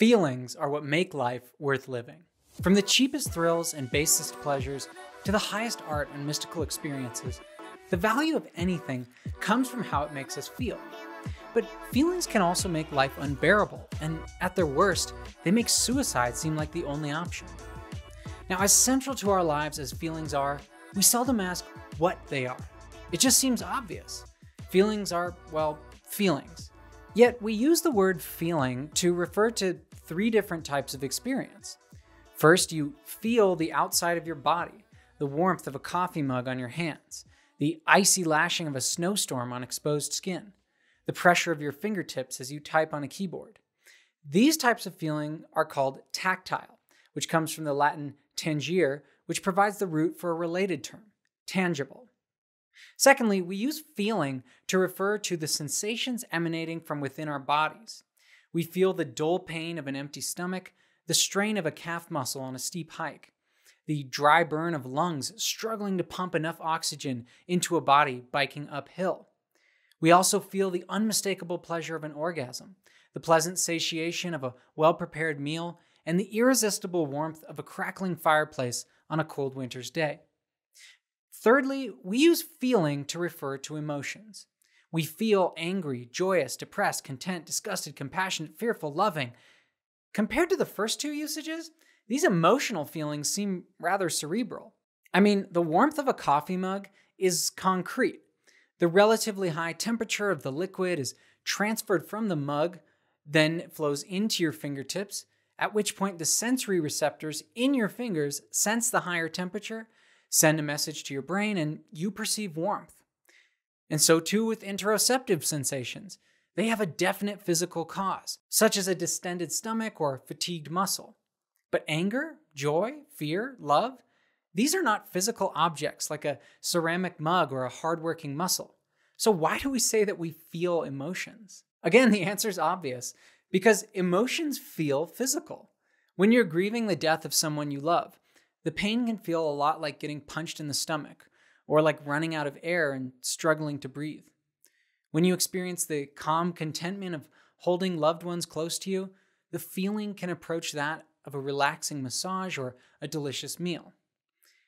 Feelings are what make life worth living. From the cheapest thrills and basest pleasures to the highest art and mystical experiences, the value of anything comes from how it makes us feel. But feelings can also make life unbearable, and at their worst, they make suicide seem like the only option. Now, as central to our lives as feelings are, we seldom ask what they are. It just seems obvious. Feelings are, well, feelings. Yet we use the word feeling to refer to three different types of experience. First, you feel the outside of your body, the warmth of a coffee mug on your hands, the icy lashing of a snowstorm on exposed skin, the pressure of your fingertips as you type on a keyboard. These types of feeling are called tactile, which comes from the Latin tangere, which provides the root for a related term, tangible. Secondly, we use feeling to refer to the sensations emanating from within our bodies. We feel the dull pain of an empty stomach, the strain of a calf muscle on a steep hike, the dry burn of lungs struggling to pump enough oxygen into a body biking uphill. We also feel the unmistakable pleasure of an orgasm, the pleasant satiation of a well-prepared meal, and the irresistible warmth of a crackling fireplace on a cold winter's day. Thirdly, we use feeling to refer to emotions. We feel angry, joyous, depressed, content, disgusted, compassionate, fearful, loving. Compared to the first two usages, these emotional feelings seem rather cerebral. I mean, the warmth of a coffee mug is concrete. The relatively high temperature of the liquid is transferred from the mug, then it flows into your fingertips, at which point the sensory receptors in your fingers sense the higher temperature, send a message to your brain, and you perceive warmth. And so too with interoceptive sensations. They have a definite physical cause, such as a distended stomach or fatigued muscle. But anger, joy, fear, love, these are not physical objects like a ceramic mug or a hardworking muscle. So why do we say that we feel emotions? Again, the answer is obvious, because emotions feel physical. When you're grieving the death of someone you love, the pain can feel a lot like getting punched in the stomach, or like running out of air and struggling to breathe. When you experience the calm contentment of holding loved ones close to you, the feeling can approach that of a relaxing massage or a delicious meal.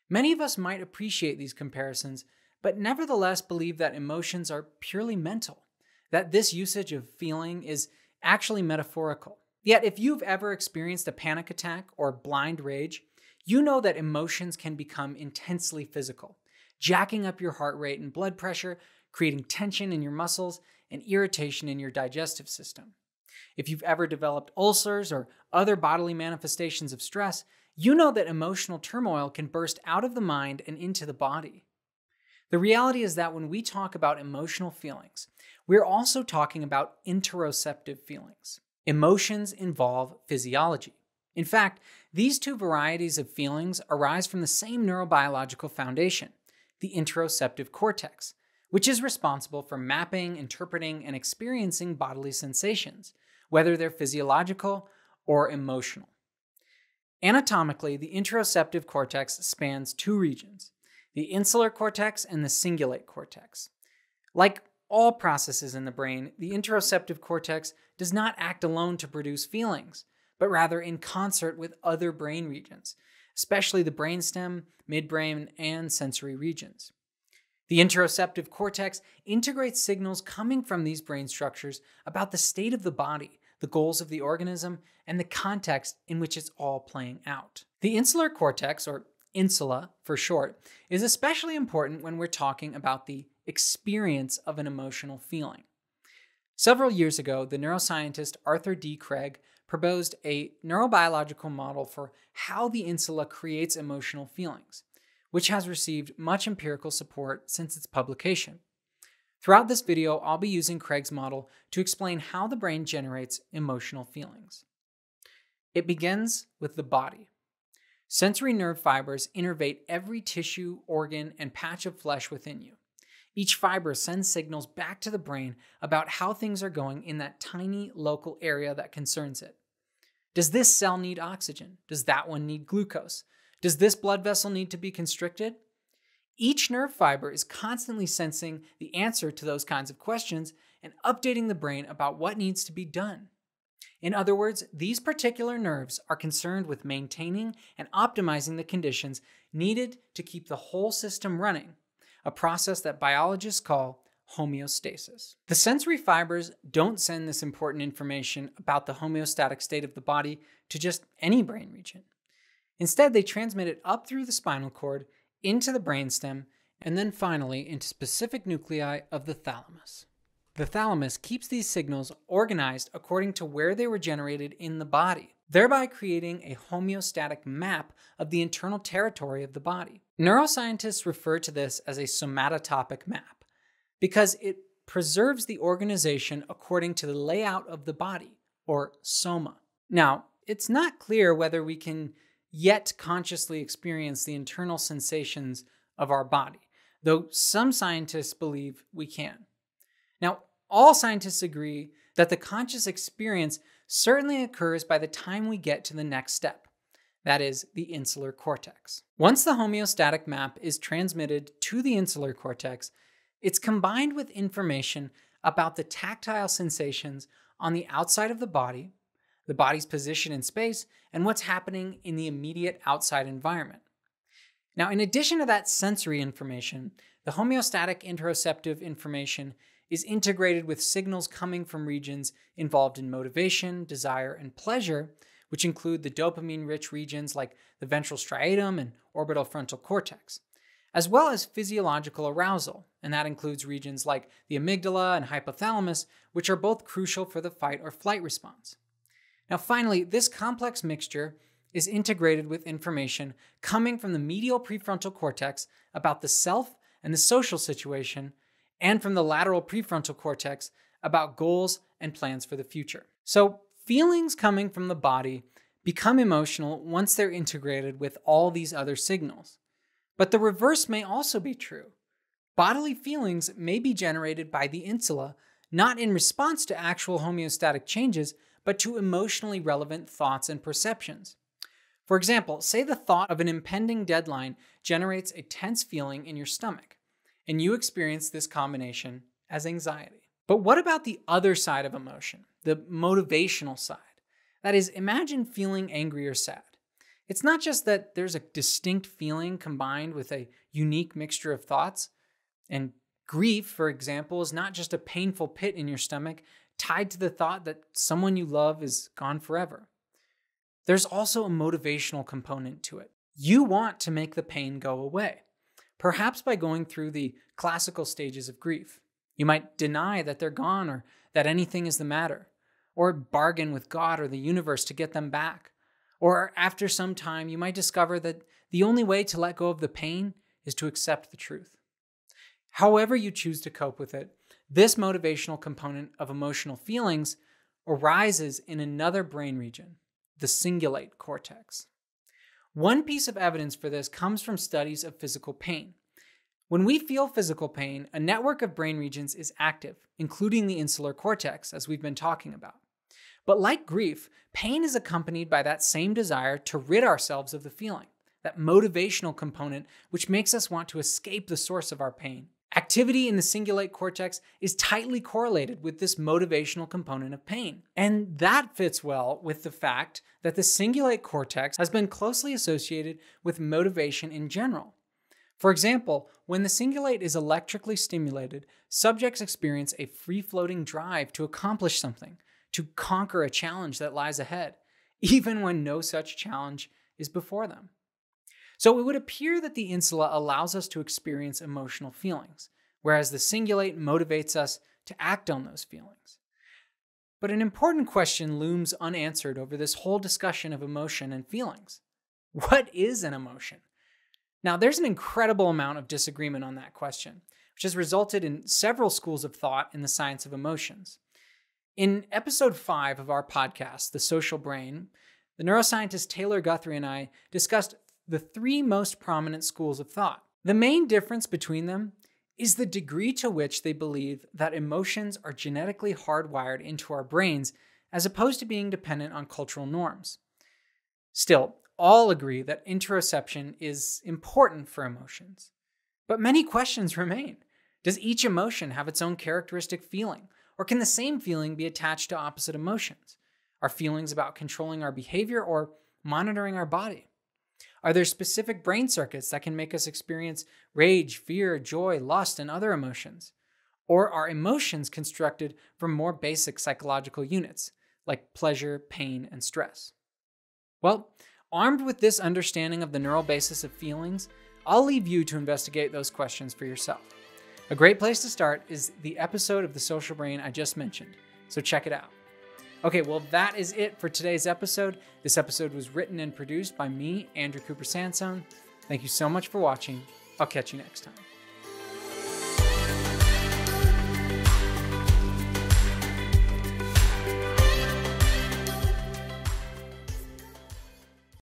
Many of us might appreciate these comparisons, but nevertheless believe that emotions are purely mental, that this usage of feeling is actually metaphorical. Yet if you've ever experienced a panic attack or blind rage, you know that emotions can become intensely physical, jacking up your heart rate and blood pressure, creating tension in your muscles and irritation in your digestive system. If you've ever developed ulcers or other bodily manifestations of stress, you know that emotional turmoil can burst out of the mind and into the body. The reality is that when we talk about emotional feelings, we're also talking about interoceptive feelings. Emotions involve physiology. In fact, these two varieties of feelings arise from the same neurobiological foundation, the interoceptive cortex, which is responsible for mapping, interpreting, and experiencing bodily sensations, whether they're physiological or emotional. Anatomically, the interoceptive cortex spans two regions, the insular cortex and the cingulate cortex. Like all processes in the brain, the interoceptive cortex does not act alone to produce feelings, but rather in concert with other brain regions, especially the brainstem, midbrain, and sensory regions. The interoceptive cortex integrates signals coming from these brain structures about the state of the body, the goals of the organism, and the context in which it's all playing out. The insular cortex, or insula for short, is especially important when we're talking about the experience of an emotional feeling. Several years ago, the neuroscientist Arthur D. Craig proposed a neurobiological model for how the insula creates emotional feelings, which has received much empirical support since its publication. Throughout this video, I'll be using Craig's model to explain how the brain generates emotional feelings. It begins with the body. Sensory nerve fibers innervate every tissue, organ, and patch of flesh within you. Each fiber sends signals back to the brain about how things are going in that tiny local area that concerns it. Does this cell need oxygen? Does that one need glucose? Does this blood vessel need to be constricted? Each nerve fiber is constantly sensing the answer to those kinds of questions and updating the brain about what needs to be done. In other words, these particular nerves are concerned with maintaining and optimizing the conditions needed to keep the whole system running, a process that biologists call homeostasis. The sensory fibers don't send this important information about the homeostatic state of the body to just any brain region. Instead, they transmit it up through the spinal cord, into the brainstem, and then finally into specific nuclei of the thalamus. The thalamus keeps these signals organized according to where they were generated in the body, thereby creating a homeostatic map of the internal territory of the body. Neuroscientists refer to this as a somatotopic map because it preserves the organization according to the layout of the body, or soma. Now, it's not clear whether we can yet consciously experience the internal sensations of our body, though some scientists believe we can. Now, all scientists agree that the conscious experience certainly occurs by the time we get to the next step, that is, the insular cortex. Once the homeostatic map is transmitted to the insular cortex, it's combined with information about the tactile sensations on the outside of the body, the body's position in space, and what's happening in the immediate outside environment. Now, in addition to that sensory information, the homeostatic interoceptive information is integrated with signals coming from regions involved in motivation, desire, and pleasure, which include the dopamine-rich regions like the ventral striatum and orbital frontal cortex, as well as physiological arousal, and that includes regions like the amygdala and hypothalamus, which are both crucial for the fight or flight response. Now finally, this complex mixture is integrated with information coming from the medial prefrontal cortex about the self and the social situation, and from the lateral prefrontal cortex about goals and plans for the future. So feelings coming from the body become emotional once they're integrated with all these other signals. But the reverse may also be true. Bodily feelings may be generated by the insula, not in response to actual homeostatic changes, but to emotionally relevant thoughts and perceptions. For example, say the thought of an impending deadline generates a tense feeling in your stomach, and you experience this combination as anxiety. But what about the other side of emotion, the motivational side? That is, imagine feeling angry or sad. It's not just that there's a distinct feeling combined with a unique mixture of thoughts, and grief, for example, is not just a painful pit in your stomach tied to the thought that someone you love is gone forever. There's also a motivational component to it. You want to make the pain go away, perhaps by going through the classical stages of grief. You might deny that they're gone or that anything is the matter, or bargain with God or the universe to get them back. Or after some time, you might discover that the only way to let go of the pain is to accept the truth. However you choose to cope with it, this motivational component of emotional feelings arises in another brain region, the cingulate cortex. One piece of evidence for this comes from studies of physical pain. When we feel physical pain, a network of brain regions is active, including the insular cortex, as we've been talking about. But like grief, pain is accompanied by that same desire to rid ourselves of the feeling, that motivational component which makes us want to escape the source of our pain. Activity in the cingulate cortex is tightly correlated with this motivational component of pain. And that fits well with the fact that the cingulate cortex has been closely associated with motivation in general. For example, when the cingulate is electrically stimulated, subjects experience a free-floating drive to accomplish something, to conquer a challenge that lies ahead, even when no such challenge is before them. So it would appear that the insula allows us to experience emotional feelings, whereas the cingulate motivates us to act on those feelings. But an important question looms unanswered over this whole discussion of emotion and feelings. What is an emotion? Now, there's an incredible amount of disagreement on that question, which has resulted in several schools of thought in the science of emotions. In episode 5 of our podcast, The Social Brain, the neuroscientist Taylor Guthrie and I discussed the 3 most prominent schools of thought. The main difference between them is the degree to which they believe that emotions are genetically hardwired into our brains as opposed to being dependent on cultural norms. Still, all agree that interoception is important for emotions. But many questions remain. Does each emotion have its own characteristic feeling? Or can the same feeling be attached to opposite emotions? our feelings about controlling our behavior, or monitoring our body? Are there specific brain circuits that can make us experience rage, fear, joy, lust, and other emotions? Or are emotions constructed from more basic psychological units, like pleasure, pain, and stress? Well, armed with this understanding of the neural basis of feelings, I'll leave you to investigate those questions for yourself. A great place to start is the episode of The Social Brain I just mentioned, so check it out. Okay, well, that is it for today's episode. This episode was written and produced by me, Andrew Cooper Sansone. Thank you so much for watching. I'll catch you next time.